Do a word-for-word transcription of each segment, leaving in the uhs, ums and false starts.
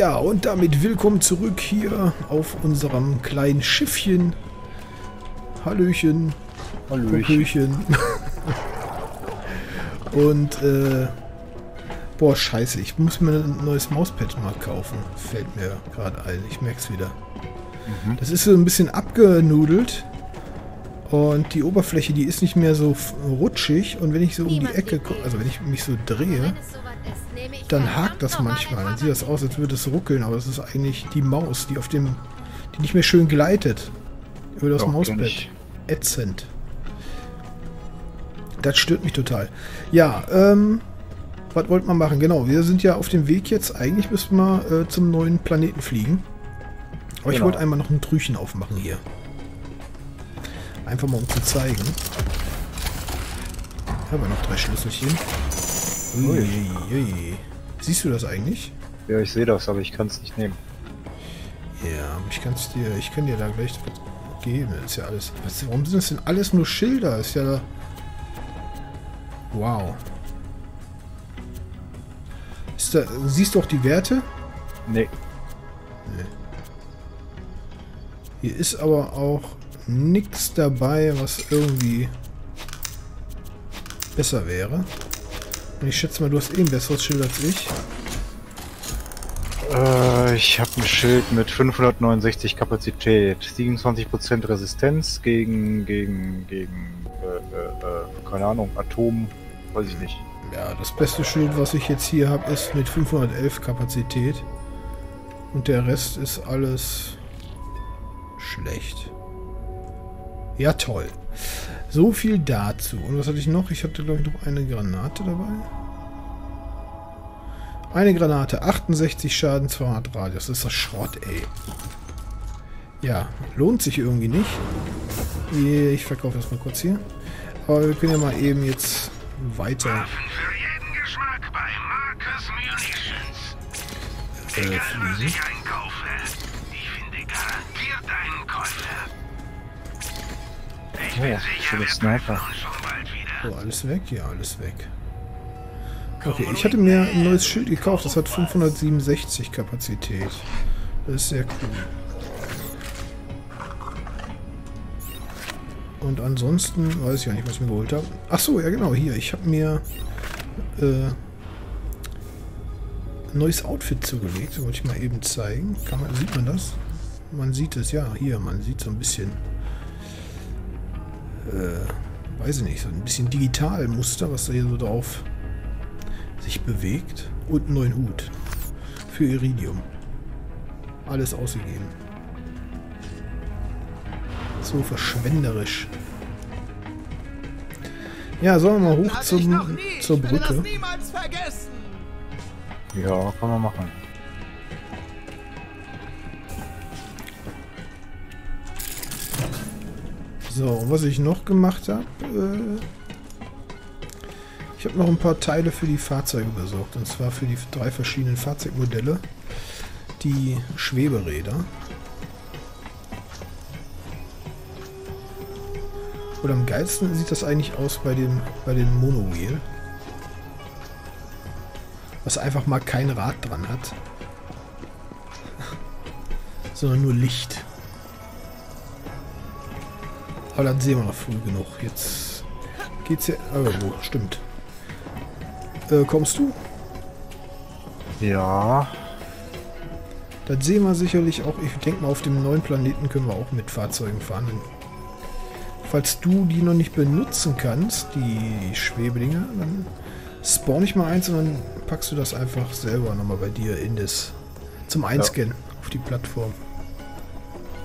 Ja, und damit willkommen zurück hier auf unserem kleinen Schiffchen. Hallöchen. Hallöchen. Und, äh... boah, scheiße. Ich muss mir ein neues Mauspad mal kaufen. Fällt mir gerade ein. Ich merk's wieder. Mhm. Das ist so ein bisschen abgenudelt. Und die Oberfläche, die ist nicht mehr so rutschig. Und wenn ich so um die Ecke gucke, also wenn ich mich so drehe, dann hakt das manchmal. Dann sieht das aus, als würde es ruckeln. Aber das ist eigentlich die Maus, die auf dem, die nicht mehr schön gleitet. Über das Mausbett. Ätzend. Das stört mich total. Ja, ähm, was wollten wir machen? Genau, wir sind ja auf dem Weg jetzt. Eigentlich müssten wir äh, zum neuen Planeten fliegen. Aber genau, ich wollte einmal noch ein Trüchen aufmachen hier. Einfach mal, um zu zeigen. Da haben wir noch drei Schlüsselchen. Ui, ui, ui. Siehst du das eigentlich? Ja, ich sehe das, aber ich kann es nicht nehmen. Ja, ich kann es dir, ich kann dir da gleich was geben. Ist ja alles. Was, warum sind das denn alles nur Schilder? Ist ja da. Wow. Ist da, siehst du auch die Werte? Nee. Nee. Hier ist aber auch nichts dabei, was irgendwie besser wäre. Und ich schätze mal, du hast eh ein besseres Schild als ich. Äh, ich habe ein Schild mit fünfhundertneunundsechzig Kapazität, siebenundzwanzig Prozent Resistenz gegen, gegen, gegen, äh, äh, keine Ahnung, Atom, weiß ich nicht. Ja, das beste Schild, was ich jetzt hier habe, ist mit fünfhundertelf Kapazität. Und der Rest ist alles schlecht. Ja, toll. So viel dazu. Und was hatte ich noch? Ich hatte, glaube ich, noch eine Granate dabei. Eine Granate. achtundsechzig Schaden, zweihundert Radius. Das ist das Schrott, ey. Ja, lohnt sich irgendwie nicht. Ich verkaufe das mal kurz hier. Aber wir können ja mal eben jetzt weiter. Waffen für jeden Geschmack bei Marcus Munitions. Egal, was ich einkaufe. Oh, schöne Sniper. So, alles weg? Ja, alles weg. Okay, ich hatte mir ein neues Schild gekauft. Das hat fünfhundertsiebenundsechzig Kapazität. Das ist sehr cool. Und ansonsten weiß ich ja nicht, was ich mir geholt habe. Achso, ja genau, hier. Ich habe mir äh, ein neues Outfit zugelegt. Das wollte ich mal eben zeigen. Kann man, sieht man das? Man sieht es, ja. Hier, man sieht so ein bisschen... Äh, weiß ich nicht, so ein bisschen digital Muster, was da hier so drauf sich bewegt. Und einen neuen Hut. Für Iridium. Alles ausgegeben. So verschwenderisch. Ja, sollen wir mal hoch zum, zur Brücke. Ja, kann man machen. So, und was ich noch gemacht habe, äh, ich habe noch ein paar Teile für die Fahrzeuge besorgt. Und zwar für die drei verschiedenen Fahrzeugmodelle. Die Schweberäder. Oder am geilsten sieht das eigentlich aus bei dem, bei dem Monowheel. Was einfach mal kein Rad dran hat. Sondern nur Licht. Aber dann sehen wir noch früh genug. Jetzt geht's ja. Oh, stimmt. Äh, kommst du? Ja. Dann sehen wir sicherlich auch. Ich denke mal, auf dem neuen Planeten können wir auch mit Fahrzeugen fahren. Falls du die noch nicht benutzen kannst, die Schweblinge, dann spawn ich mal eins und dann packst du das einfach selber nochmal bei dir in das. Zum Einscannen ja. Auf die Plattform.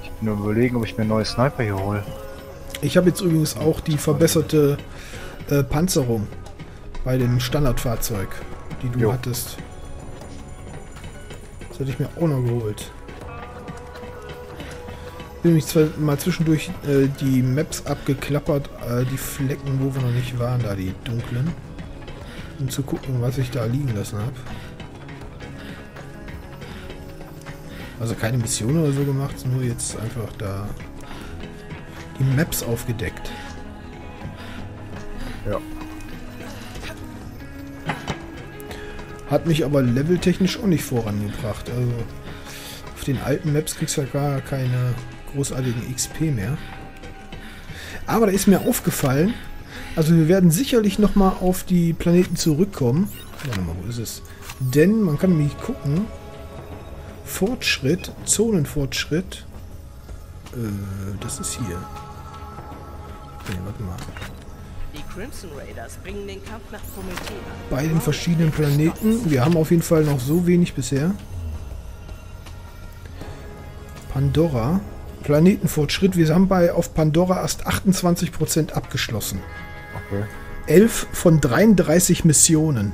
Ich bin nur überlegen, ob ich mir einen neuen Sniper hier hole. Ich habe jetzt übrigens auch die verbesserte äh, Panzerung bei dem Standardfahrzeug, die du jo. hattest. Das hätte ich mir auch noch geholt. Bin mich zwar mal zwischendurch äh, die Maps abgeklappert, äh, die Flecken, wo wir noch nicht waren, da die dunklen, um zu gucken, was ich da liegen lassen habe. Also keine Mission oder so gemacht, nur jetzt einfach da... die Maps aufgedeckt. Ja. Hat mich aber leveltechnisch auch nicht vorangebracht. Also auf den alten Maps kriegst du ja gar keine großartigen X P mehr. Aber da ist mir aufgefallen, also wir werden sicherlich nochmal auf die Planeten zurückkommen. Warte mal, wo ist es? Denn man kann nämlich gucken. Fortschritt, Zonenfortschritt. Äh, das ist hier. Nee, warte mal. Die Crimson Raiders bringen den Kampf nach Promethea. Bei den verschiedenen Planeten. Wir haben auf jeden Fall noch so wenig bisher. Pandora. Planetenfortschritt. Wir haben bei auf Pandora erst achtundzwanzig Prozent abgeschlossen. Okay. elf von dreiunddreißig Missionen.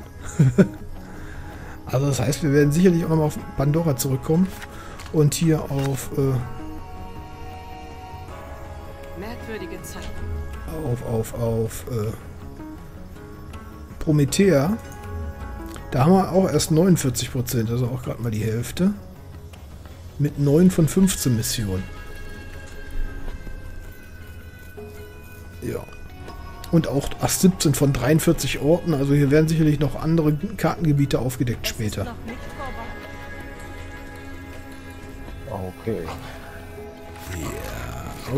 Also das heißt, wir werden sicherlich auch nochmal auf Pandora zurückkommen. Und hier auf... Äh, merkwürdige Zeiten. Auf, auf, auf... Äh, Promethea. Da haben wir auch erst neunundvierzig Prozent, also auch gerade mal die Hälfte. Mit neun von fünfzehn Missionen. Ja. Und auch ach, siebzehn von dreiundvierzig Orten. Also hier werden sicherlich noch andere Kartengebiete aufgedeckt später. Okay. Ja,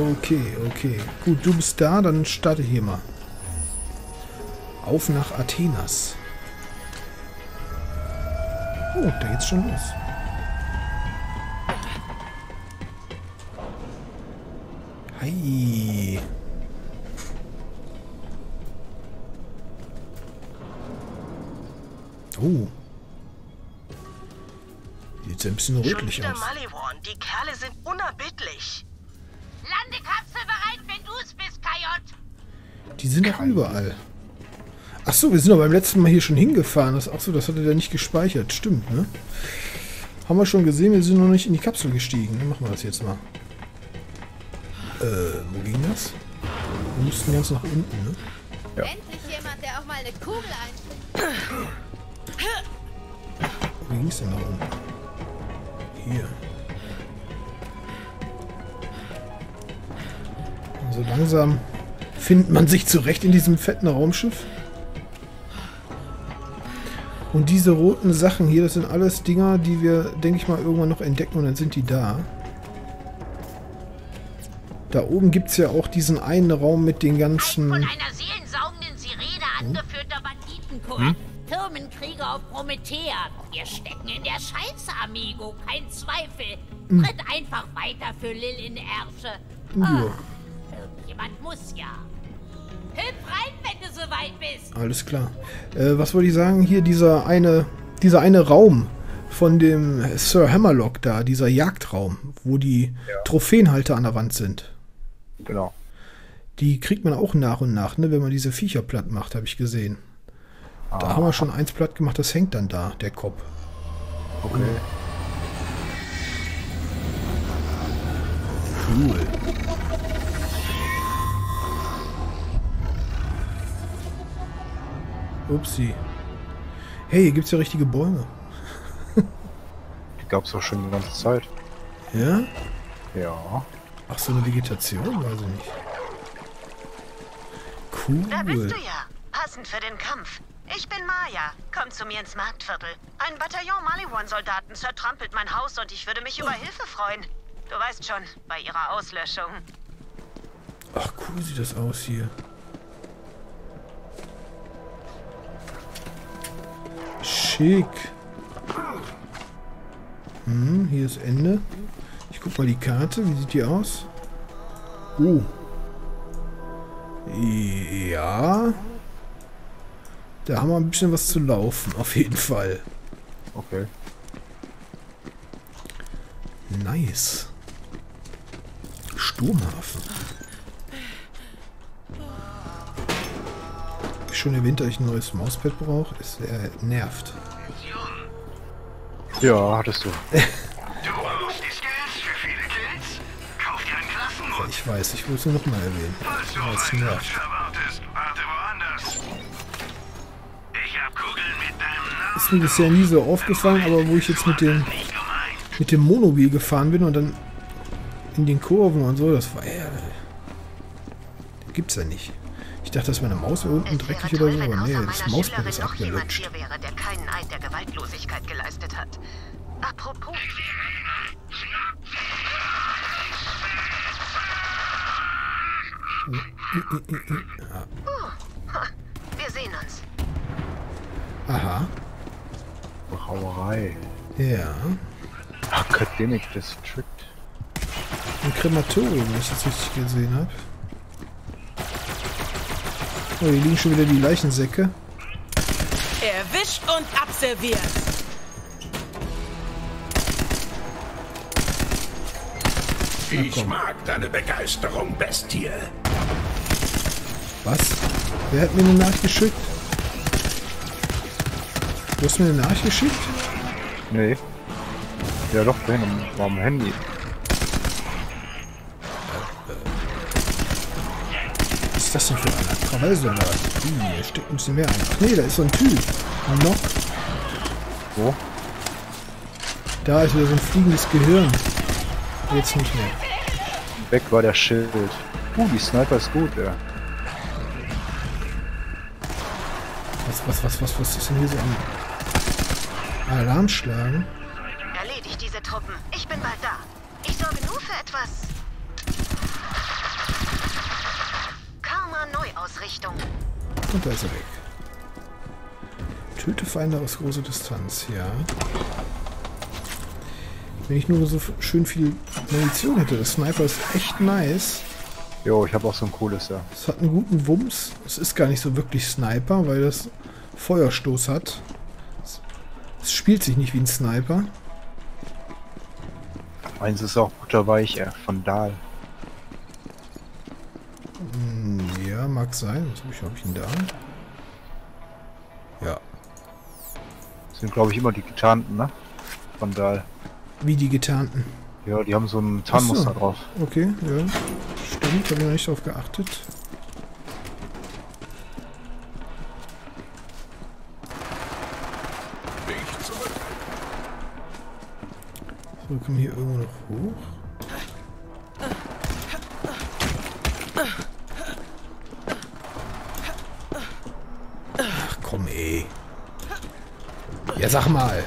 yeah. okay, okay. Gut, du bist da, dann starte hier mal. Auf nach Athenas. Oh, da geht's schon los. Hi. Oh. Sieht ja ein bisschen rötlich aus. Maliwan, die Kerle sind unerbittlich. Landekapsel bereit, wenn du's bist, Kajot. Die sind doch überall. Ach so, wir sind doch beim letzten Mal hier schon hingefahren. Das, ach so, das hatte der nicht gespeichert. Stimmt, ne? Haben wir schon gesehen, wir sind noch nicht in die Kapsel gestiegen. Dann machen wir das jetzt mal. Äh, wo ging das? Wir mussten ganz nach unten, ne? Ja. Endlich jemand, der auch mal eine Kugel einschlägt. Wie ging es denn da unten? Hier. So also langsam findet man sich zurecht in diesem fetten Raumschiff. Und diese roten Sachen hier, das sind alles Dinger, die wir, denke ich mal, irgendwann noch entdecken und dann sind die da. Da oben gibt es ja auch diesen einen Raum mit den ganzen... Von einer seelensaugenden Sirene angeführter Banditenkorps. Türmenkriege auf Promethea. Wir stecken in der Scheiße, Amigo. Kein Zweifel. Tritt einfach weiter für Lil in Ärsche. Oh, irgendjemand muss ja. Hüpf rein, wenn du so weit bist. Alles klar. Äh, was wollte ich sagen? Hier dieser eine, dieser eine Raum von dem Sir Hammerlock da, dieser Jagdraum, wo die ja. Trophäenhalter an der Wand sind. Genau. Die kriegt man auch nach und nach, ne, wenn man diese Viecher platt macht, habe ich gesehen. Da haben wir schon eins platt gemacht, das hängt dann da, der Kopf. Okay. Cool. Upsi. Hey, hier gibt es ja richtige Bäume. Die gab es doch schon die ganze Zeit. Ja? Ja. Ach, so eine Vegetation? Weiß ich nicht. Cool. Da bist du ja. Passend für den Kampf. Ich bin Maya. Komm zu mir ins Marktviertel. Ein Bataillon Maliwan-Soldaten zertrampelt mein Haus und ich würde mich über Hilfe freuen. Du weißt schon, bei ihrer Auslöschung. Ach, cool sieht das aus hier. Schick. Hm, hier ist Ende. Ich guck mal die Karte. Wie sieht die aus? Oh. Ja... Da haben wir ein bisschen was zu laufen, auf jeden Fall. Okay. Nice. Sturmhafen. Ich schon erwähnt, dass ich ein neues Mauspad brauche. Es äh, nervt. Ja, hattest du. Du brauchst die Skills für viele Kills? Kauf dir einen Klassenmod. Ich weiß, ich muss nur noch mal erwähnen. Es nervt. Ist mir bisher nie so aufgefallen, aber wo ich jetzt mit dem mit dem Monobil gefahren bin und dann in den Kurven und so, das war ja, gibt's ja nicht. Ich dachte, dass meine Maus hier unten dreckig oder so, aber nee, das Mausband ist abgelutscht. Apropos. Wir sehen uns. Aha. Brauerei. Ja. Academic District. Ein Krematorium, wenn ich das richtig gesehen habe. Oh, hier liegen schon wieder die Leichensäcke. Erwischt und abserviert. Ich mag deine Begeisterung, Bestie. Was? Wer hat mir eine Nachricht geschickt? Du hast mir eine Nachricht geschickt? Nee. Ja doch, da war am Handy. Was ist das denn für eine Traverse? Hm, hier steckt ein bisschen mehr ein. Ach nee, da ist so ein Typ. Noch. Wo? Da ist wieder so ein fliegendes Gehirn. Jetzt nicht mehr. Weg war der Schild. Uh, die Sniper ist gut, ja. Was, was, was, was, was ist denn hier so am Alarm schlagen? Erledigt diese Truppen. Ich bin bald da. Ich sorge nur für etwas. Karma-Neuausrichtung. Und da ist er weg. Töte Feinde aus großer Distanz, ja. Wenn ich nur so schön viel Munition hätte. Der Sniper ist echt nice. Jo, ich habe auch so ein cooles, ja. Es hat einen guten Wumms. Es ist gar nicht so wirklich Sniper, weil das Feuerstoß hat. Es spielt sich nicht wie ein Sniper. Meins ist auch butterweich, ja, von Dahl. Ja, mag sein. Was habe ich, hab ich denn da? Ja. Das sind, glaube ich, immer die Getarnten, ne? Von Dahl. Wie die Getarnten. Ja, die haben so ein Tarnmuster so drauf. Okay, ja. Stimmt, habe ich noch nicht drauf geachtet. So, kommen hier irgendwo noch hoch. Ach komm ey. Ja, sag mal.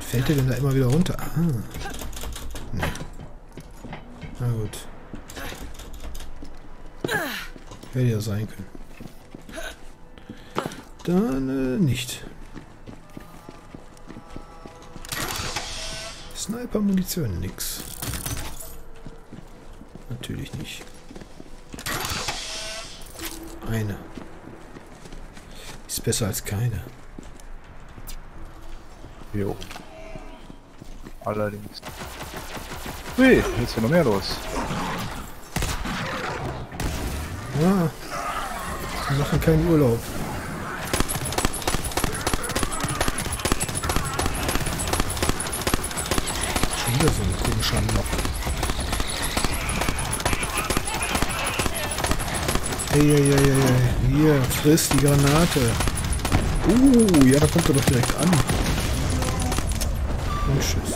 Fällt der denn da immer wieder runter? Ah. Nee. Na gut. Hätte ja sein können. Dann äh, nicht. Sniper-Munition, nix. Natürlich nicht. Eine. Ist besser als keine. Jo. Allerdings. Hui, jetzt ist noch mehr los. Ja. Wir machen keinen Urlaub. Schon wieder so ein komischer Loch. Hey, hey, hey, hey. Hier, friss die Granate. Uh, ja, da kommt er doch direkt an. Und tschüss.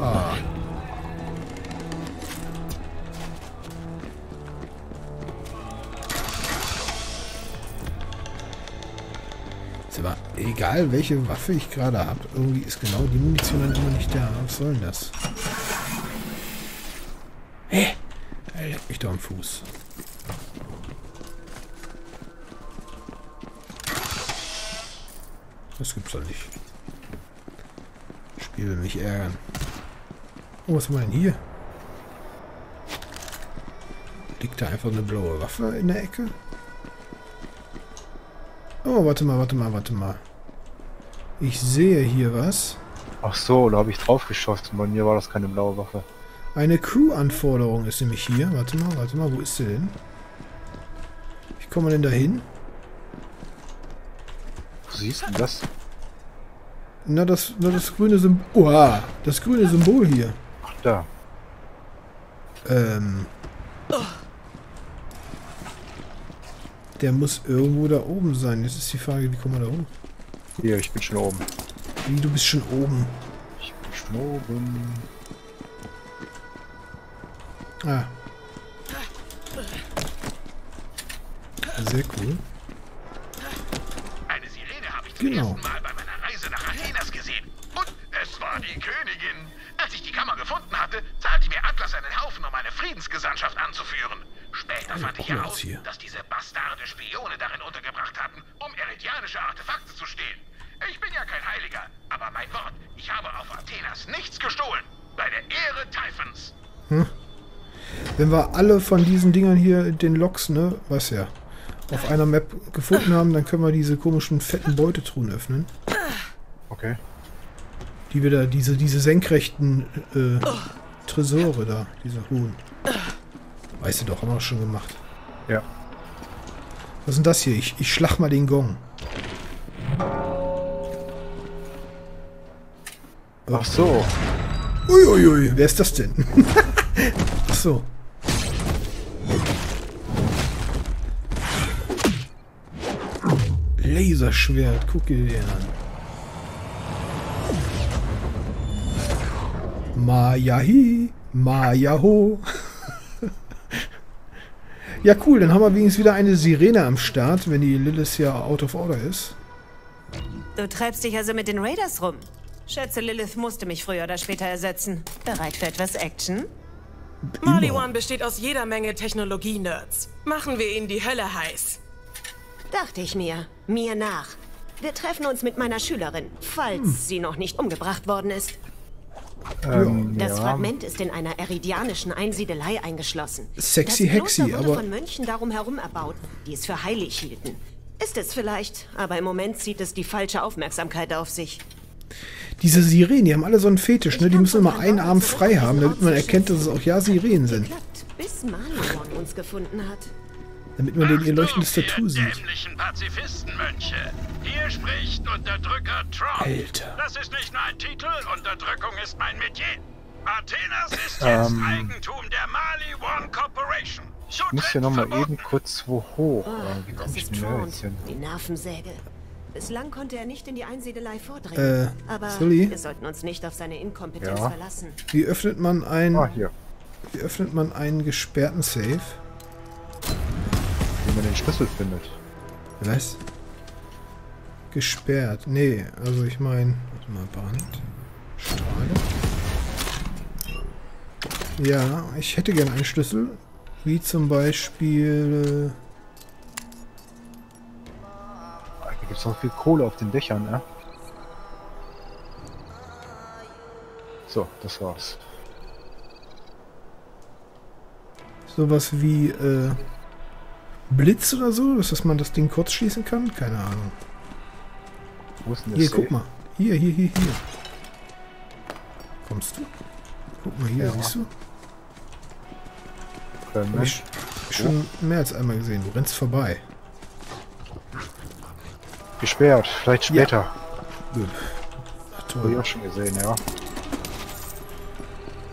Ah. Ist aber egal, welche Waffe ich gerade habe, irgendwie ist genau die Munition dann immer nicht da. Was soll denn das? Hä? Er leckt mich da am Fuß. Das gibt's doch nicht. Das Spiel will mich ärgern. Oh, was haben wir denn hier? Liegt da einfach eine blaue Waffe in der Ecke? Oh, warte mal, warte mal, warte mal. Ich sehe hier was. Ach so, da habe ich drauf geschossen. Bei mir war das keine blaue Waffe. Eine Crew-Anforderung ist nämlich hier. Warte mal, warte mal, wo ist sie denn? Wie kommen wir denn da hin? Wo siehst du das? Na, das, na, das grüne Symbol. Oha, das grüne Symbol hier. Da. Ähm. Der muss irgendwo da oben sein. Jetzt ist die Frage, wie kommen wir da oben? Hier, ich bin schon oben. Wie, du bist schon oben? Ich bin schon oben. Ah. Sehr cool. Eine Sirene habe ich zum genau. ersten Mal bei meiner Reise nach Athenas gesehen. Und es war die Königin. Als ich die Kammer gefunden hatte, zahlte mir Atlas einen Haufen, um eine Friedensgesandtschaft anzuführen. Später fand ich heraus, hier. dass diese bastarde Spione darin untergebracht hatten, um eridianische Artefakte zu stehlen. Ich bin ja kein Heiliger, aber mein Wort, ich habe auf Athenas nichts gestohlen. Bei der Ehre Typhons. Hm. Wenn wir alle von diesen Dingern hier, den Loks, ne, was ja, auf einer Map gefunden haben, dann können wir diese komischen fetten Beutetruhen öffnen. Okay. Die wir da, diese, diese senkrechten äh, Tresore da, diese Ruhen. Weißt du doch, haben wir schon gemacht. Ja. Was ist denn das hier? Ich, ich schlag mal den Gong. Ach so. Uiuiui, ui, ui. Wer ist das denn? Ach so. Laserschwert, guck dir den an. Mayahi, Mayaho. Ja cool, dann haben wir wenigstens wieder eine Sirene am Start, wenn die Lilith ja out of order ist. Du treibst dich also mit den Raiders rum. Schätze, Lilith musste mich früher oder später ersetzen. Bereit für etwas Action? Maliwan besteht aus jeder Menge Technologie-Nerds. Machen wir ihnen die Hölle heiß. Dachte ich mir. Mir nach. Wir treffen uns mit meiner Schülerin, falls hm. sie noch nicht umgebracht worden ist. Ähm, das ja. Fragment ist in einer eridianischen Einsiedelei eingeschlossen. Sexy Hexy, aber... Das Kloster wurde von Mönchen darum herum erbaut, die es für heilig hielten. Ist es vielleicht, aber im Moment zieht es die falsche Aufmerksamkeit auf sich. Diese Sirenen, die haben alle so einen Fetisch, ne? Die müssen immer einen Arm frei haben, damit man erkennt, dass es auch ja Sirenen sind. Bis Malion uns gefunden hat. Damit man den ihr leuchtendes Tattoo sieht. Pazifistenmönche. Hier spricht Unterdrücker Trump. Alter. Das ist nicht nur ein Titel, Unterdrückung ist mein Metier. Athenas ist jetzt Eigentum der Maliwan Corporation. Ich muss hier nochmal eben kurz wo hoch. Das ist Tron, die Nervensäge. Bislang konnte er nicht in die Einsiedelei vordringen, äh, aber sorry. wir sollten uns nicht auf seine Inkompetenz ja. verlassen. Wie öffnet man einen? Ah, hier. Wie öffnet man einen gesperrten Safe? Wie man den Schlüssel findet. Was? Gesperrt? Nee, also ich meine, warte mal, Band. Strahle. Ja, ich hätte gerne einen Schlüssel, wie zum Beispiel. Da gibt es noch viel Kohle auf den Dächern, ne? So, das war's. Sowas wie äh, Blitz oder so, dass man das Ding kurz schießen kann? Keine Ahnung. Wo ist denn das? Hier, guck mal. Hier, hier, hier, hier. Kommst du? Guck mal hier, ja. siehst du? Hab ich schon mehr als einmal gesehen. Du rennst vorbei. Gesperrt, vielleicht später. Ja. Ach, hab ich auch schon gesehen, ja.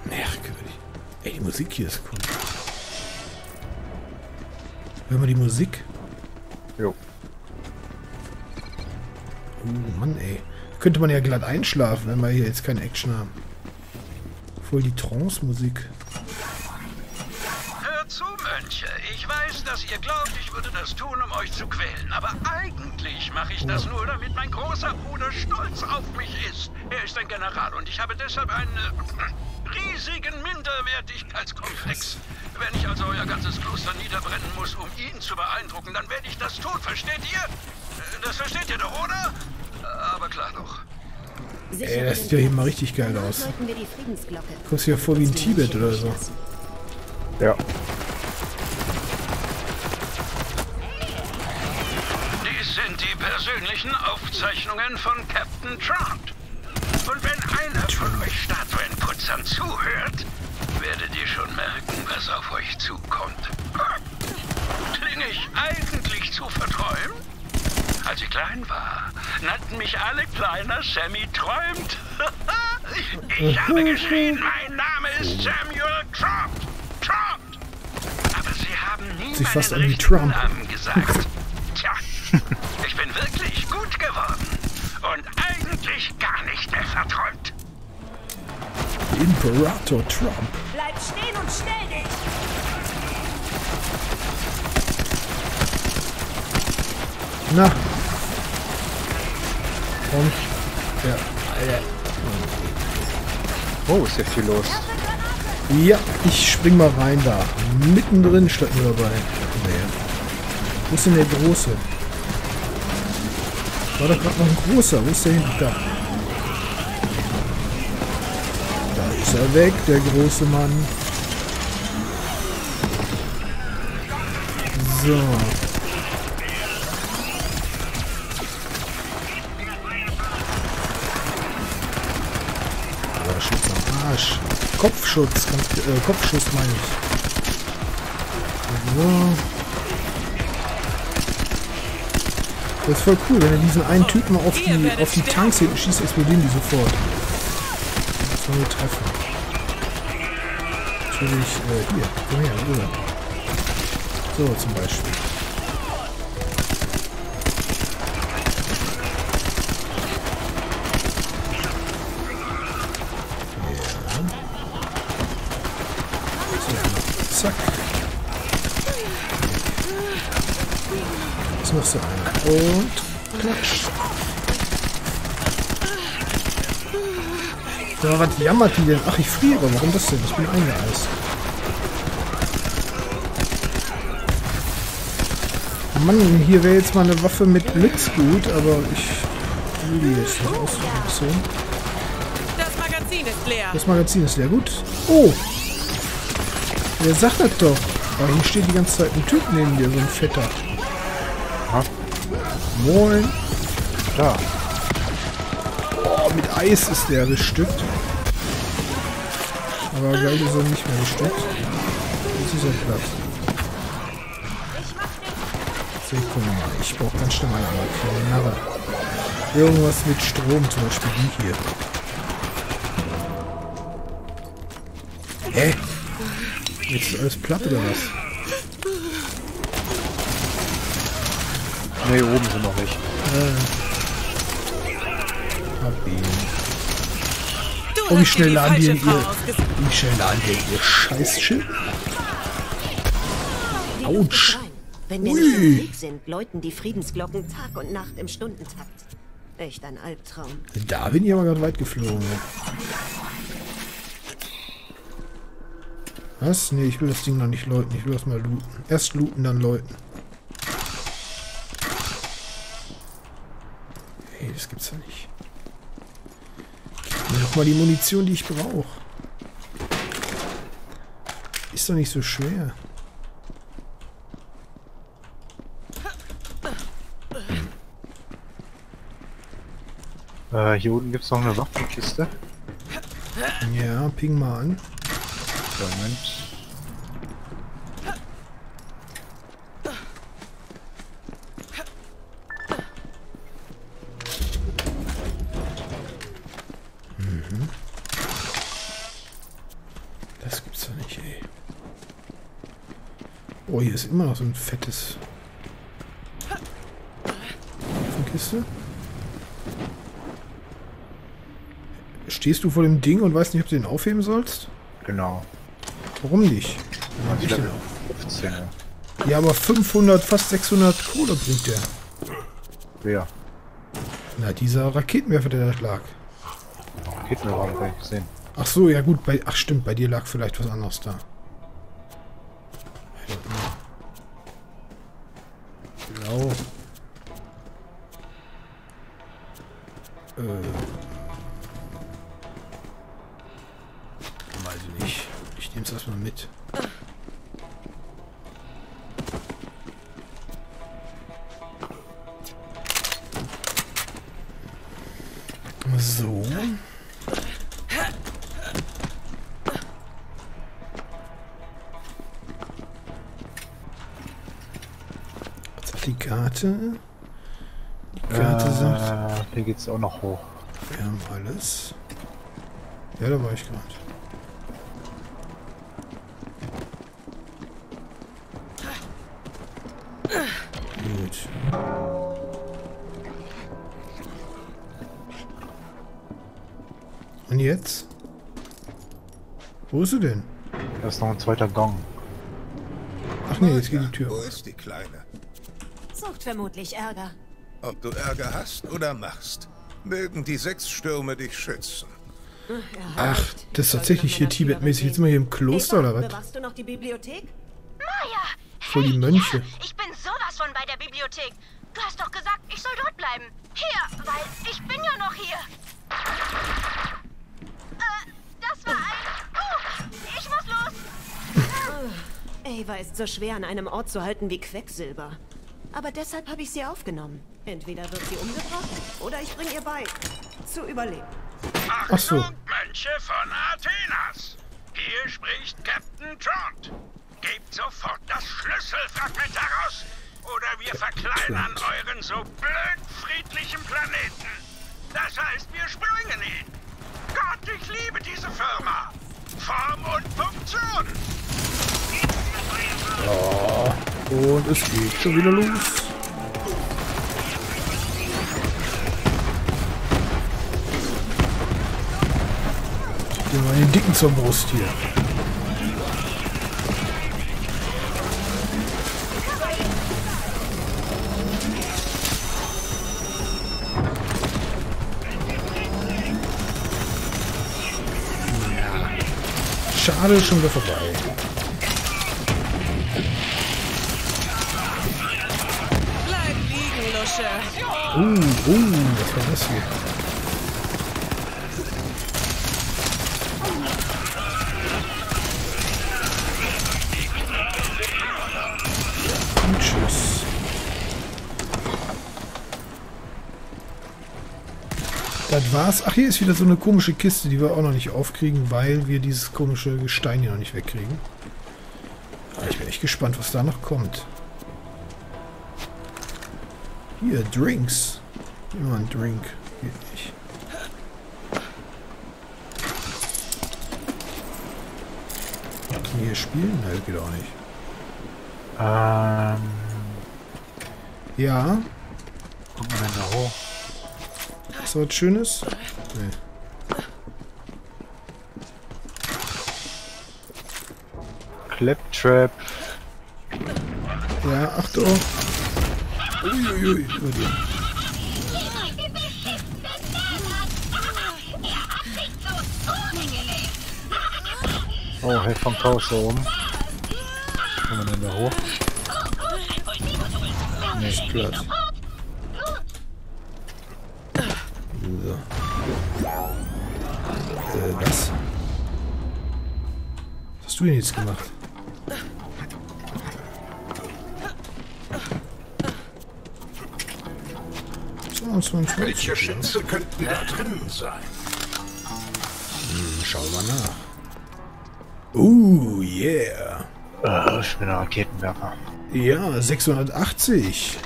Merkwürdig. Ey, die Musik hier ist cool. Hören wir die Musik? Jo. Oh Mann, ey. Könnte man ja glatt einschlafen, wenn wir hier jetzt keine Action haben. Voll die Trance-Musik. Ich weiß, dass ihr glaubt, ich würde das tun, um euch zu quälen. Aber eigentlich mache ich das nur, damit mein großer Bruder stolz auf mich ist. Er ist ein General und ich habe deshalb einen äh, riesigen Minderwertigkeitskomplex. Krass. Wenn ich also euer ganzes Kloster niederbrennen muss, um ihn zu beeindrucken, dann werde ich das tun. Versteht ihr? Das versteht ihr doch, oder? Aber klar doch. Ey, das sieht ja hier mal richtig geil aus. Kommst du ja vor wie in Tibet oder so. Ja. Die persönlichen Aufzeichnungen von Captain Trout. Und wenn einer von euch Statuenputzern zuhört, werdet ihr schon merken, was auf euch zukommt. Klinge ich eigentlich zu verträumt? Als ich klein war, nannten mich alle kleiner Sammy träumt. Ich habe geschrien, mein Name ist Samuel Trout. Trout! Aber sie haben nie meinen richtigen Namen gesagt. Tja. Ich bin wirklich gut geworden und eigentlich gar nicht mehr verträumt. Imperator Trump. Bleib stehen und stell dich! Na. Und. Ja, Alter. Oh, ist ja viel los. Ja, ich spring mal rein da. Mittendrin statt nur dabei. Nee. Wo ist denn der Große? War doch gerade noch ein Großer. Wo ist der hin? Da. Da ist er weg, der große Mann. So. Kopfschutz, äh, Kopfschuss meine ich. So. Das ist voll cool, wenn er diesen einen Typen auf die, auf die Tanks hinten schießt, explodieren die sofort. Das war nur Treffen. Natürlich, äh, hier, komm her, rüber. So zum Beispiel. Zack. Jetzt noch so einer. Und klatsch. Da, was jammert die denn? Ach, ich friere. Warum das denn? Ich bin eingeeist. Mann, hier wäre jetzt mal eine Waffe mit Blitz gut, aber ich will die jetzt nicht ausprobieren. Das Magazin ist leer. Das Magazin ist leer, gut. Oh! Wer sagt das doch? Aber hier steht die ganze Zeit ein Typ neben dir, so ein Fetter. Ha? Moin. Da. Oh, mit Eis ist der bestückt. Aber gleich ist er nicht mehr bestückt. Jetzt ist er platt. So, guck mal. Ich brauche ganz schnell meine Knarre. Irgendwas mit Strom, zum Beispiel die hier. Hä? Jetzt ist alles platt oder was? Ne, oben sind noch nicht. Äh. Hab ihn. Oh, wie schnell laden die in ihr. Wie schnell laden die in ihr Scheißschild? Autsch. Wenn wir nicht im Krieg sind, läuten die Friedensglocken Tag und Nacht im Stundentakt. Echt ein Albtraum. Da bin ich aber gerade weit geflogen. Was? Ne, ich will das Ding noch nicht läuten. Ich will das mal looten. Erst looten, dann läuten. Hey, das gibt's ja nicht. Gib mir doch mal die Munition, die ich brauche. Ist doch nicht so schwer. Äh, hier unten gibt's noch eine Waffenkiste. Ja, ping mal an. Moment. Mhm. Das gibt's doch nicht, ey. Oh, hier ist immer noch so ein fettes Waffenkiste. Stehst du vor dem Ding und weißt nicht, ob du den aufheben sollst? Genau. Warum nicht? Warum ich denn auch? Ja, aber fünfhundert, fast sechshundert Kohle bringt der. Wer? Na, dieser Raketenwerfer, der da lag. Raketenwerfer habe ich gesehen. Ach so, ja gut. Bei, ach stimmt, bei dir lag vielleicht was anderes da. Genau. Äh... Ich nehme es erstmal mit. So. Was sagt die Karte? Die Karte äh, sagt... Hier geht es auch noch hoch. Wir haben alles. Ja, da war ich gerade. Und jetzt? Wo ist sie denn? Da ist noch ein zweiter Gong. Ach nee, jetzt geht die Tür. Wo ist die Kleine? sucht vermutlich Ärger. Ob du Ärger hast oder machst, mögen die sechs Stürme dich schützen. Ach, das ist tatsächlich hier Tibet-mäßig. Jetzt sind wir hier im Kloster, oder was? Bewahrst du noch die Bibliothek? Maya! Voll die Mönche. Ja, ich bin sowas von bei der Bibliothek. Du hast doch gesagt, ich soll dort bleiben. Hier, weil ich bin ja noch hier. Äh, das war ein... Oh, ich muss los. Ava ist so schwer an einem Ort zu halten wie Quecksilber. Aber deshalb habe ich sie aufgenommen. Entweder wird sie umgebracht oder ich bringe ihr bei. Zu überleben. Achtung, Ach so. Mönche von Athenas. Hier spricht Captain Trond. Gebt sofort das Schlüsselfragment heraus, oder wir verkleinern euren so blöd friedlichen Planeten. Das heißt, wir sprengen ihn. Gott, ich liebe diese Firma. Form und Funktion. Oh, und es geht schon wieder los. Gehen wir den Dicken zur Brust hier. Schade, schon wieder vorbei. Bleib liegen, Lusche. Uh, uh, was war das hier? Und tschüss. Das war's. Ach, hier ist wieder so eine komische Kiste, die wir auch noch nicht aufkriegen, weil wir dieses komische Gestein hier noch nicht wegkriegen. Aber ich bin echt gespannt, was da noch kommt. Hier, Drinks. Immer ein Drink. Geht nicht. Kann ich hier spielen? Nein, geht auch nicht. Ähm. Ja. Guck mal denn da hoch. Ist das was Schönes? Nee. Claptrap. Ja, Achtung. Uiuiui, über dir. Oh, hey, vom Haus da oben. Kommen wir denn da hoch? Nee, ist platt. Was? Was hast du denn jetzt gemacht? zweiundzwanzig Welche Schätze könnten da drin sein? Hm, schauen wir mal nach. Oh, yeah. Oh, ich bin ein Raketenwerfer. Ja, sechshundertachtzig.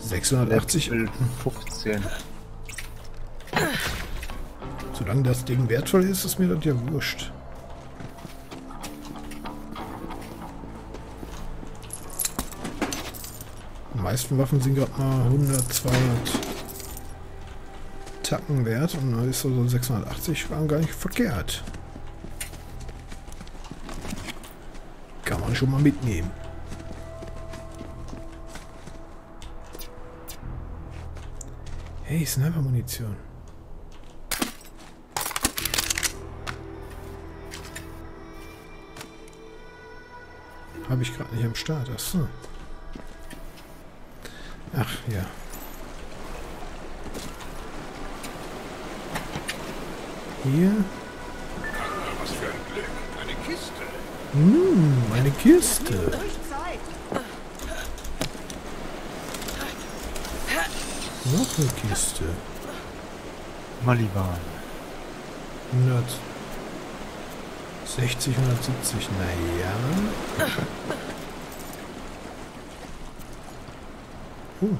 sechshundertachtzig fünfzehn. Solange das Ding wertvoll ist, ist mir das ja wurscht. Die meisten Waffen sind gerade mal hundert, zweihundert Tacken wert und da ist so also sechshundertachtzig waren gar nicht verkehrt. Kann man schon mal mitnehmen. Hey, Sniper-Munition. Habe ich gerade nicht am Start. Ach so. Ach ja. Hier. Was für ein Glück. Eine Kiste. Hm, eine Kiste. Noch eine Kiste. Maliban. hundertsechzig, hundertsiebzig, naja. Uh.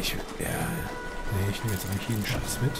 Ich, ja, nee, ich nehme jetzt eigentlich jeden Scheiß mit.